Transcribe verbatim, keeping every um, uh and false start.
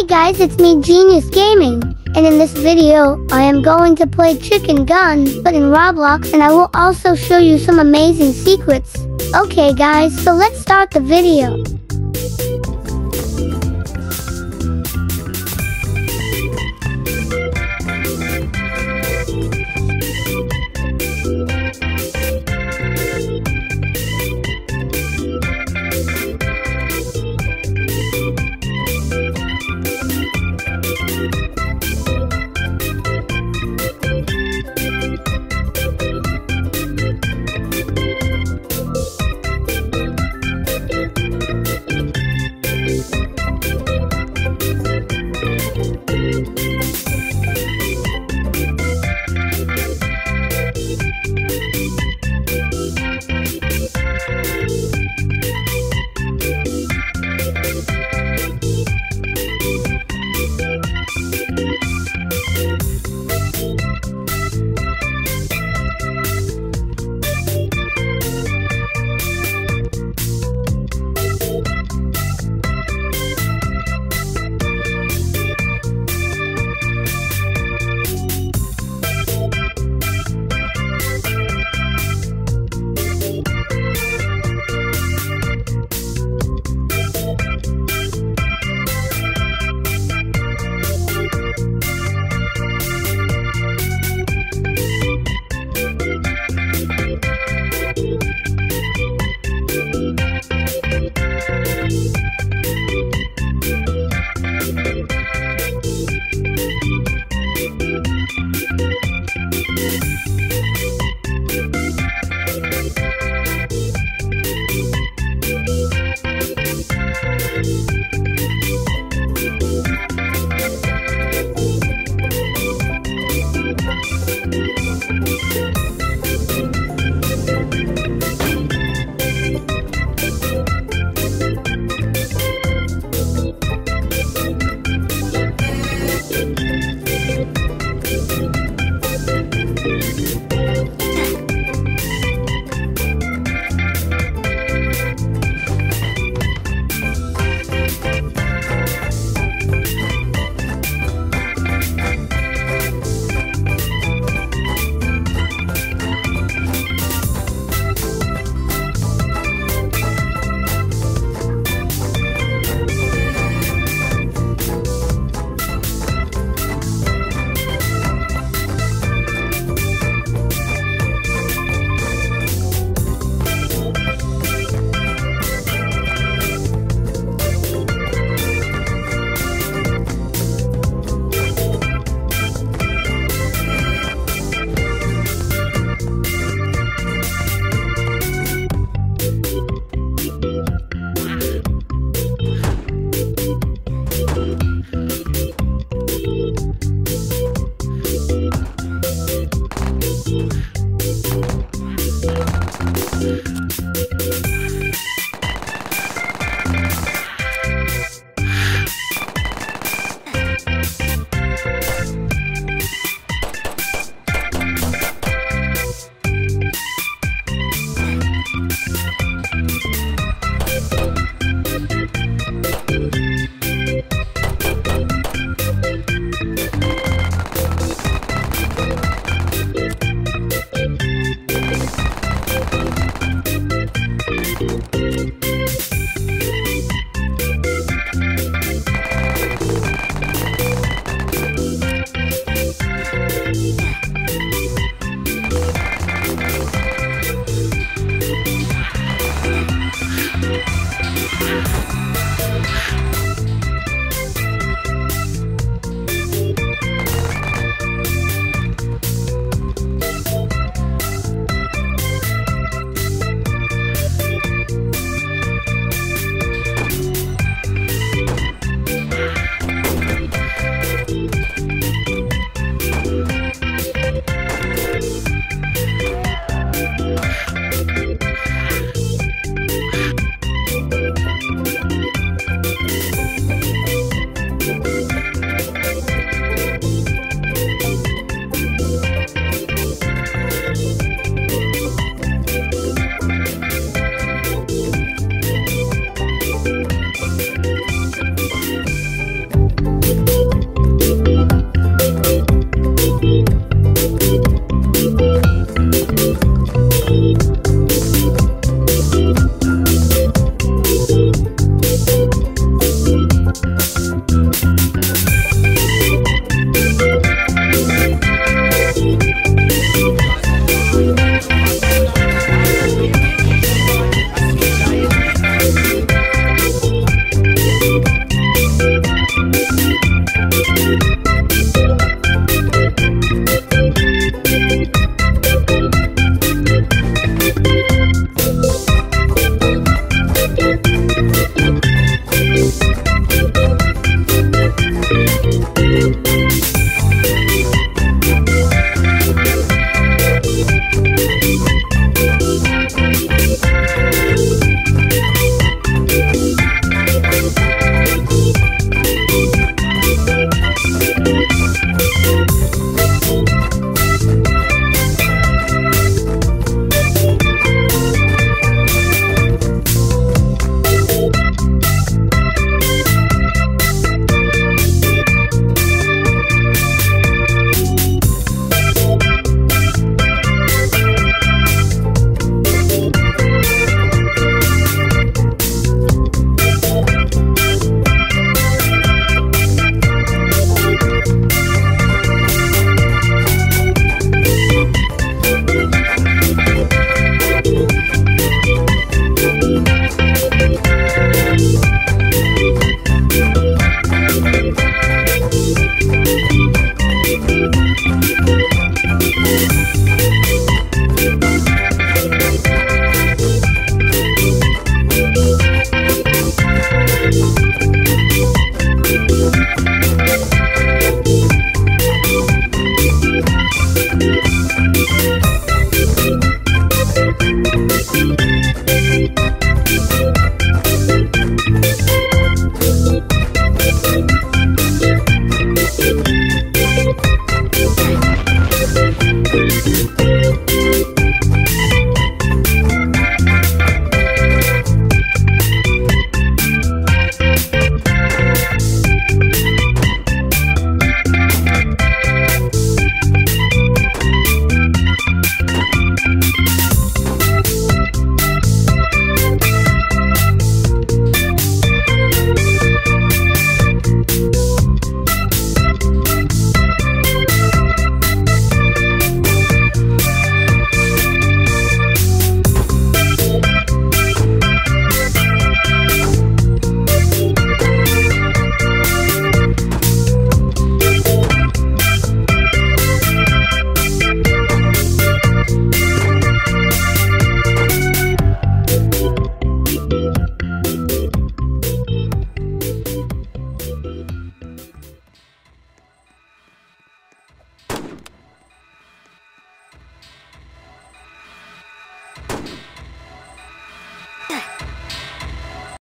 Hey guys, it's me Genius Gaming, and in this video, I am going to play Chicken Gun, but in Roblox, and I will also show you some amazing secrets. Okay guys, so let's start the video.